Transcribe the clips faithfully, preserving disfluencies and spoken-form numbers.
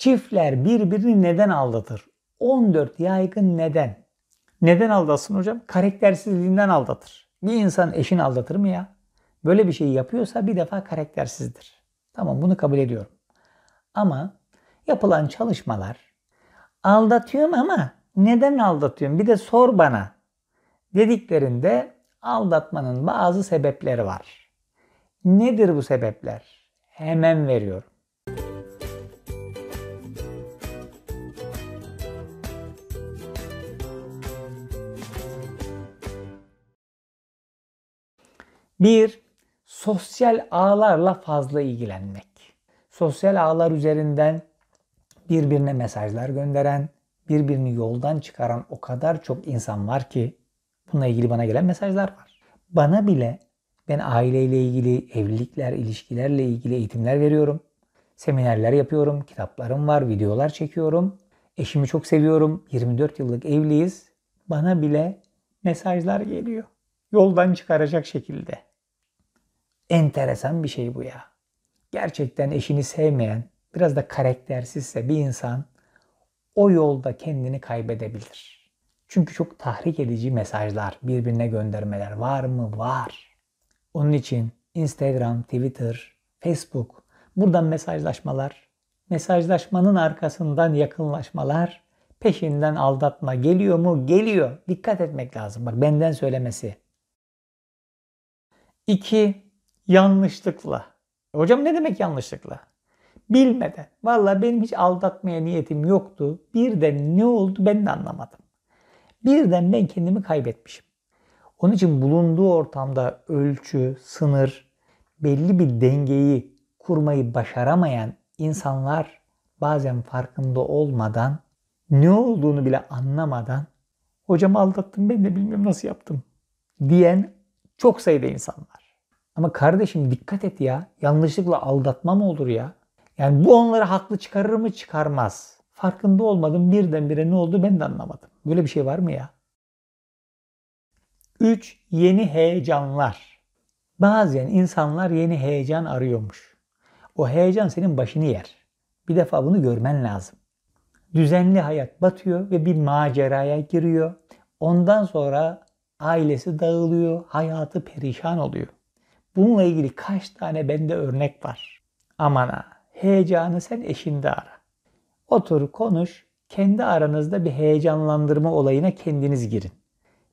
Çiftler birbirini neden aldatır? on dört yaygın neden. Neden aldatsın hocam? Karaktersizliğinden aldatır. Bir insan eşini aldatır mı ya? Böyle bir şey yapıyorsa bir defa karaktersizdir. Tamam, bunu kabul ediyorum. Ama yapılan çalışmalar aldatıyorum ama neden aldatıyorum? Bir de sor bana dediklerinde aldatmanın bazı sebepleri var. Nedir bu sebepler? Hemen veriyorum. bir Sosyal ağlarla fazla ilgilenmek. Sosyal ağlar üzerinden birbirine mesajlar gönderen, birbirini yoldan çıkaran o kadar çok insan var ki bununla ilgili bana gelen mesajlar var. Bana bile, ben aileyle ilgili, evlilikler, ilişkilerle ilgili eğitimler veriyorum. Seminerler yapıyorum, kitaplarım var, videolar çekiyorum. Eşimi çok seviyorum, yirmi dört yıllık evliyiz. Bana bile mesajlar geliyor. Yoldan çıkaracak şekilde. Enteresan bir şey bu ya. Gerçekten eşini sevmeyen, biraz da karaktersizse bir insan o yolda kendini kaybedebilir. Çünkü çok tahrik edici mesajlar, birbirine göndermeler var mı? Var. Onun için Instagram, Twitter, Facebook, buradan mesajlaşmalar, mesajlaşmanın arkasından yakınlaşmalar, peşinden aldatma geliyor mu? Geliyor. Dikkat etmek lazım. Bak, benden söylemesi. iki Yanlışlıkla. Hocam ne demek yanlışlıkla? Bilmeden. Valla benim hiç aldatmaya niyetim yoktu. Birden ne oldu ben de anlamadım. Birden ben kendimi kaybetmişim. Onun için bulunduğu ortamda ölçü, sınır, belli bir dengeyi kurmayı başaramayan insanlar bazen farkında olmadan, ne olduğunu bile anlamadan, hocam aldattım ben de bilmiyorum nasıl yaptım diyen çok sayıda insan var. Ama kardeşim dikkat et ya. Yanlışlıkla aldatma mı olur ya? Yani bu onları haklı çıkarır mı? Çıkarmaz. Farkında olmadım, birdenbire ne oldu ben de anlamadım. Böyle bir şey var mı ya? üç Yeni heyecanlar. Bazen insanlar yeni heyecan arıyormuş. O heyecan senin başını yer. Bir defa bunu görmen lazım. Düzenli hayat batıyor ve bir maceraya giriyor. Ondan sonra ailesi dağılıyor, hayatı perişan oluyor. Bununla ilgili kaç tane bende örnek var. Aman ha, heyecanı sen eşinde ara. Otur, konuş, kendi aranızda bir heyecanlandırma olayına kendiniz girin.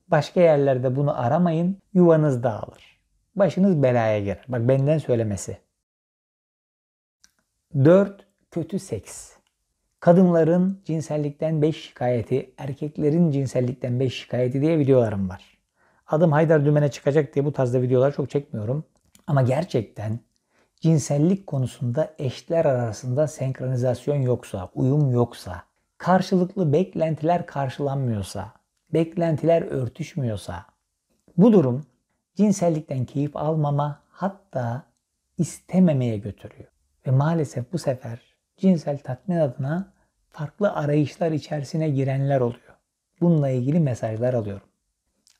Başka yerlerde bunu aramayın, yuvanız dağılır. Başınız belaya girer. Bak, benden söylemesi. dört Kötü seks. Kadınların cinsellikten beş şikayeti, erkeklerin cinsellikten beş şikayeti diye videolarım var. Adım Haydar Dümen'e çıkacak diye bu tarzda videolar çok çekmiyorum. Ama gerçekten cinsellik konusunda eşler arasında senkronizasyon yoksa, uyum yoksa, karşılıklı beklentiler karşılanmıyorsa, beklentiler örtüşmüyorsa, bu durum cinsellikten keyif almama, hatta istememeye götürüyor. Ve maalesef bu sefer cinsel tatmin adına farklı arayışlar içerisine girenler oluyor. Bununla ilgili mesajlar alıyorum.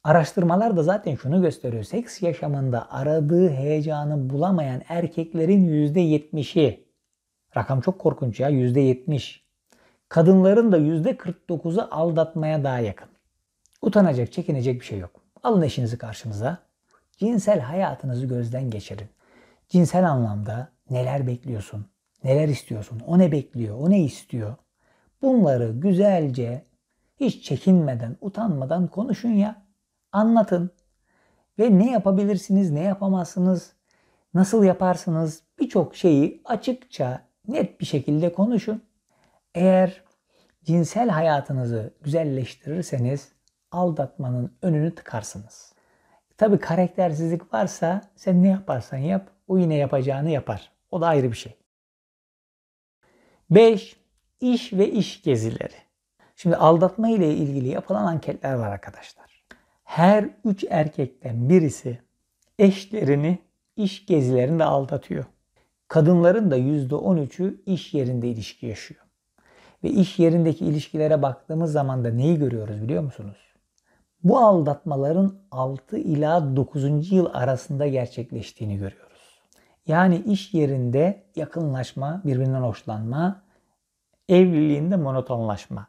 Araştırmalar da zaten şunu gösteriyor. Seks yaşamında aradığı heyecanı bulamayan erkeklerin yüzde yetmişi, rakam çok korkunç ya, yüzde yetmiş. Kadınların da yüzde kırk dokuzu aldatmaya daha yakın. Utanacak, çekinecek bir şey yok. Alın eşinizi karşınıza. Cinsel hayatınızı gözden geçirin. Cinsel anlamda neler bekliyorsun? Neler istiyorsun? O ne bekliyor? O ne istiyor? Bunları güzelce, hiç çekinmeden, utanmadan konuşun ya. Anlatın. Ve ne yapabilirsiniz, ne yapamazsınız, nasıl yaparsınız, birçok şeyi açıkça, net bir şekilde konuşun. Eğer cinsel hayatınızı güzelleştirirseniz aldatmanın önünü tıkarsınız. Tabii karaktersizlik varsa sen ne yaparsan yap, o yine yapacağını yapar. O da ayrı bir şey. beş İş ve iş gezileri. Şimdi aldatma ile ilgili yapılan anketler var arkadaşlar. Her üç erkekten birisi eşlerini iş gezilerinde aldatıyor. Kadınların da yüzde on üçü iş yerinde ilişki yaşıyor. Ve iş yerindeki ilişkilere baktığımız zaman da neyi görüyoruz biliyor musunuz? Bu aldatmaların altı ila dokuzuncu yıl arasında gerçekleştiğini görüyoruz. Yani iş yerinde yakınlaşma, birbirinden hoşlanma, evliliğinde monotonlaşma.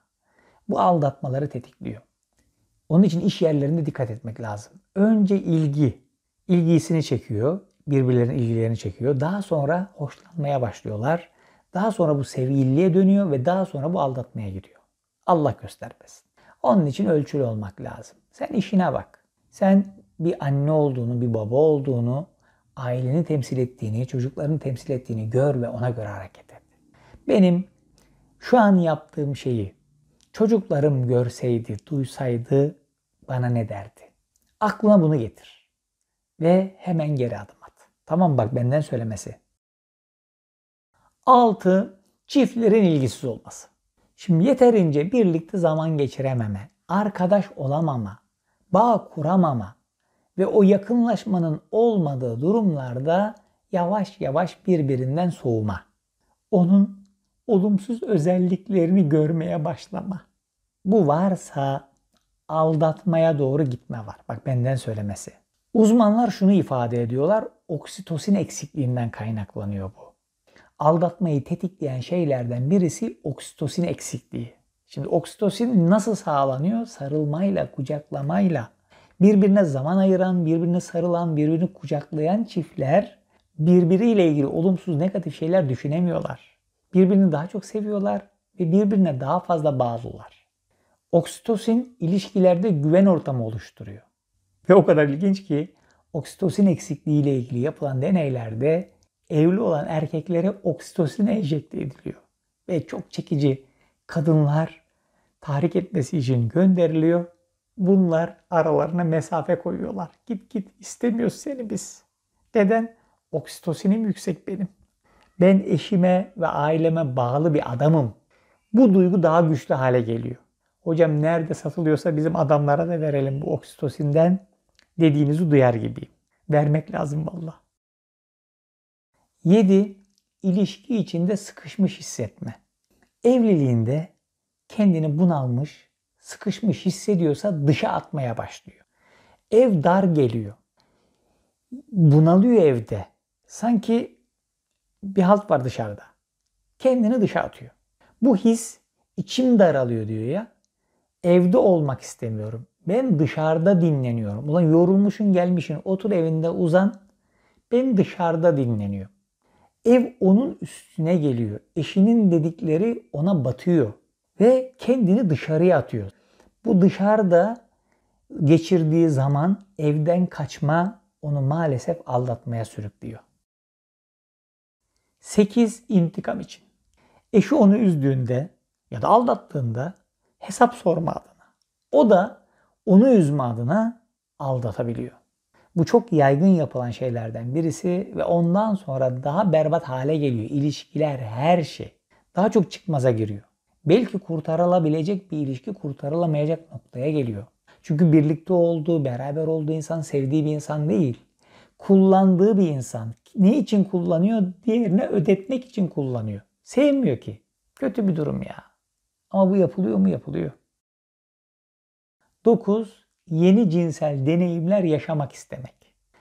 Bu aldatmaları tetikliyor. Onun için iş yerlerinde dikkat etmek lazım. Önce ilgi, ilgisini çekiyor, birbirlerinin ilgilerini çekiyor. Daha sonra hoşlanmaya başlıyorlar. Daha sonra bu sevgililiğe dönüyor ve daha sonra bu aldatmaya gidiyor. Allah göstermesin. Onun için ölçülü olmak lazım. Sen işine bak. Sen bir anne olduğunu, bir baba olduğunu, aileni temsil ettiğini, çocuklarını temsil ettiğini gör ve ona göre hareket et. Benim şu an yaptığım şeyi çocuklarım görseydi, duysaydı bana ne derdi? Aklına bunu getir ve hemen geri adım at. Tamam, bak benden söylemesi. altı. Çiftlerin ilgisiz olması. Şimdi yeterince birlikte zaman geçirememe, arkadaş olamama, bağ kuramama ve o yakınlaşmanın olmadığı durumlarda yavaş yavaş birbirinden soğuma. Onun olumsuz özelliklerini görmeye başlama. Bu varsa aldatmaya doğru gitme var. Bak benden söylemesi. Uzmanlar şunu ifade ediyorlar. Oksitosin eksikliğinden kaynaklanıyor bu. Aldatmayı tetikleyen şeylerden birisi oksitosin eksikliği. Şimdi oksitosin nasıl sağlanıyor? Sarılmayla, kucaklamayla. Birbirine zaman ayıran, birbirine sarılan, birbirini kucaklayan çiftler birbiriyle ilgili olumsuz, negatif şeyler düşünemiyorlar. Birbirini daha çok seviyorlar ve birbirine daha fazla bağlılar. Oksitosin ilişkilerde güven ortamı oluşturuyor. Ve o kadar ilginç ki oksitosin eksikliği ile ilgili yapılan deneylerde evli olan erkeklere oksitosin enjekte ediliyor. Ve çok çekici kadınlar tahrik etmesi için gönderiliyor. Bunlar aralarına mesafe koyuyorlar. Git git, istemiyoruz seni biz. Neden? Oksitosinim yüksek benim. Ben eşime ve aileme bağlı bir adamım. Bu duygu daha güçlü hale geliyor. Hocam nerede satılıyorsa bizim adamlara da verelim bu oksitosinden dediğinizi duyar gibiyim. Vermek lazım valla. yedi. İlişki içinde sıkışmış hissetme. Evliliğinde kendini bunalmış, sıkışmış hissediyorsa dışa atmaya başlıyor. Ev dar geliyor. Bunalıyor evde. Sanki bir halt var dışarıda. Kendini dışa atıyor. Bu his içim daralıyor diyor ya. Evde olmak istemiyorum. Ben dışarıda dinleniyorum. Ulan yorulmuşun gelmişin, otur evinde uzan. Ben dışarıda dinleniyorum. Ev onun üstüne geliyor. Eşinin dedikleri ona batıyor. Ve kendini dışarıya atıyor. Bu dışarıda geçirdiği zaman evden kaçma onu maalesef aldatmaya sürüklüyor. sekiz. İntikam için. Eşi onu üzdüğünde ya da aldattığında hesap sorma adına, o da onu üzme adına aldatabiliyor. Bu çok yaygın yapılan şeylerden birisi ve ondan sonra daha berbat hale geliyor. İlişkiler, her şey. Daha çok çıkmaza giriyor. Belki kurtarılabilecek bir ilişki kurtarılamayacak noktaya geliyor. Çünkü birlikte olduğu, beraber olduğu insan sevdiği bir insan değil. Kullandığı bir insan. Ne için kullanıyor? Diğerine ödetmek için kullanıyor. Sevmiyor ki. Kötü bir durum ya. Ama bu yapılıyor mu? Yapılıyor. dokuz. Yeni cinsel deneyimler yaşamak istemek.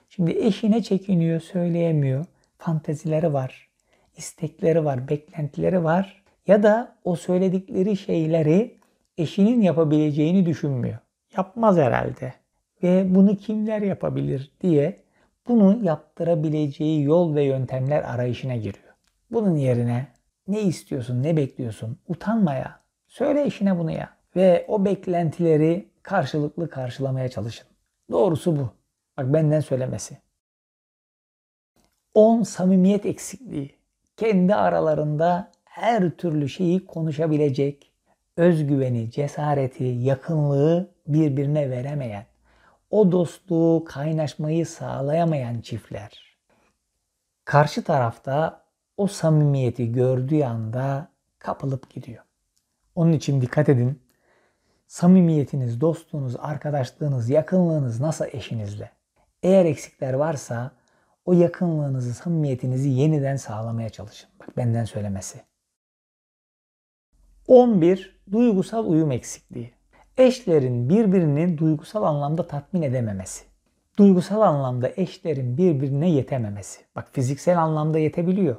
Şimdi eşine çekiniyor, söyleyemiyor. Fantezileri var, istekleri var, beklentileri var. Ya da o söyledikleri şeyleri eşinin yapabileceğini düşünmüyor. Yapmaz herhalde. Ve bunu kimler yapabilir diye bunu yaptırabileceği yol ve yöntemler arayışına giriyor. Bunun yerine ne istiyorsun, ne bekliyorsun? Utanma ya. Söyle eşine bunu ya. Ve o beklentileri karşılıklı karşılamaya çalışın. Doğrusu bu. Bak benden söylemesi. on. Samimiyet eksikliği. Kendi aralarında her türlü şeyi konuşabilecek, özgüveni, cesareti, yakınlığı birbirine veremeyen, o dostluğu, kaynaşmayı sağlayamayan çiftler. Karşı tarafta o samimiyeti gördüğü anda kapılıp gidiyor. Onun için dikkat edin. Samimiyetiniz, dostluğunuz, arkadaşlığınız, yakınlığınız nasıl eşinizle? Eğer eksikler varsa o yakınlığınızı, samimiyetinizi yeniden sağlamaya çalışın. Bak benden söylemesi. on bir. Duygusal uyum eksikliği. Eşlerin birbirini duygusal anlamda tatmin edememesi. Duygusal anlamda eşlerin birbirine yetememesi. Bak fiziksel anlamda yetebiliyor.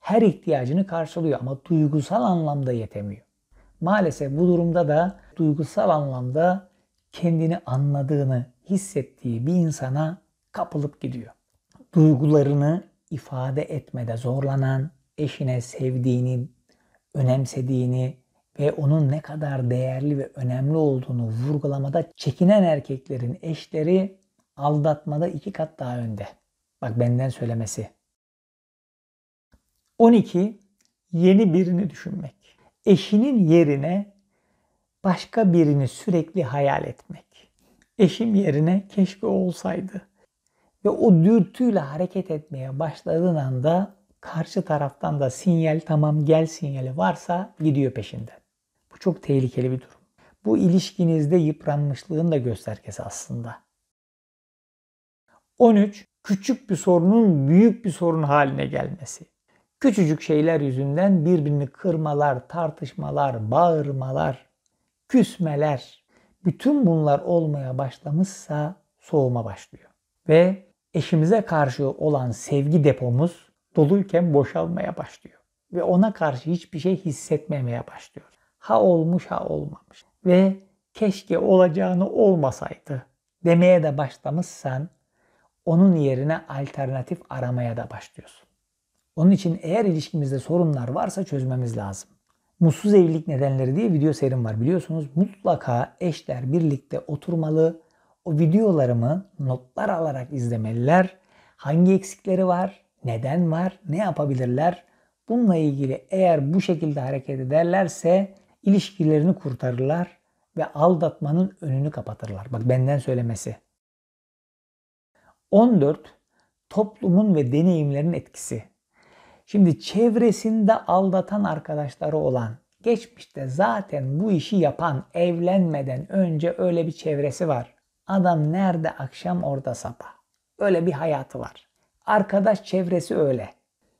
her ihtiyacını karşılıyor ama duygusal anlamda yetemiyor. Maalesef bu durumda da duygusal anlamda kendini anladığını hissettiği bir insana kapılıp gidiyor. Duygularını ifade etmede zorlanan, eşine sevdiğini, önemsediğini ve onun ne kadar değerli ve önemli olduğunu vurgulamada çekinen erkeklerin eşleri aldatmada iki kat daha önde. Bak benden söylemesi. on iki Yeni birini düşünmek. Eşinin yerine başka birini sürekli hayal etmek. Eşim yerine keşke olsaydı. Ve o dürtüyle hareket etmeye başladığın anda karşı taraftan da sinyal, tamam gel sinyali varsa gidiyor peşinden. Bu çok tehlikeli bir durum. Bu ilişkinizde yıpranmışlığın da göstergesi aslında. on üç Küçük bir sorunun büyük bir sorun haline gelmesi. Küçücük şeyler yüzünden birbirini kırmalar, tartışmalar, bağırmalar, küsmeler, bütün bunlar olmaya başlamışsa soğuma başlıyor. Ve eşimize karşı olan sevgi depomuz doluyken boşalmaya başlıyor. Ve ona karşı hiçbir şey hissetmemeye başlıyor. Ha olmuş ha olmamış. Ve keşke olacağını olmasaydı demeye de başlamışsan onun yerine alternatif aramaya da başlıyorsun. Onun için eğer ilişkimizde sorunlar varsa çözmemiz lazım. Mutsuz evlilik nedenleri diye video serim var biliyorsunuz. Mutlaka eşler birlikte oturmalı. O videolarımı notlar alarak izlemeliler. Hangi eksikleri var? Neden var? Ne yapabilirler? Bununla ilgili eğer bu şekilde hareket ederlerse ilişkilerini kurtarırlar ve aldatmanın önünü kapatırlar. Bak benden söylemesi. on dört Toplumun ve deneyimlerin etkisi. Şimdi çevresinde aldatan arkadaşları olan, geçmişte zaten bu işi yapan, evlenmeden önce öyle bir çevresi var. Adam nerede akşam orada sabah. Öyle bir hayatı var. Arkadaş çevresi öyle.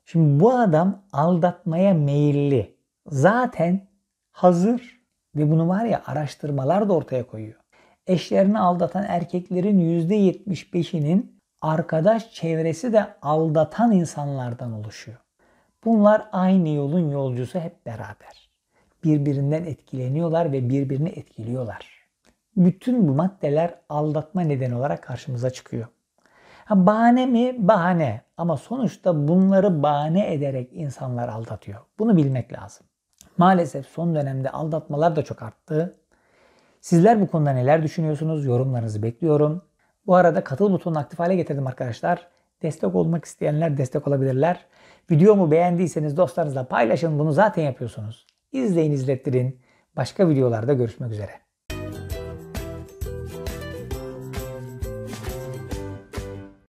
Şimdi bu adam aldatmaya meyilli. Zaten hazır. Ve bunu var ya araştırmalar da ortaya koyuyor. Eşlerini aldatan erkeklerin yüzde yetmiş beşinin arkadaş çevresi de aldatan insanlardan oluşuyor. Bunlar aynı yolun yolcusu, hep beraber. Birbirinden etkileniyorlar ve birbirini etkiliyorlar. Bütün bu maddeler aldatma nedeni olarak karşımıza çıkıyor. Ha, bahane mi? Bahane. Ama sonuçta bunları bahane ederek insanlar aldatıyor. Bunu bilmek lazım. Maalesef son dönemde aldatmalar da çok arttı. Sizler bu konuda neler düşünüyorsunuz? Yorumlarınızı bekliyorum. Bu arada katıl butonunu aktif hale getirdim arkadaşlar. Destek olmak isteyenler destek olabilirler. Videomu beğendiyseniz dostlarınızla paylaşın. Bunu zaten yapıyorsunuz. İzleyin, izlettirin. Başka videolarda görüşmek üzere.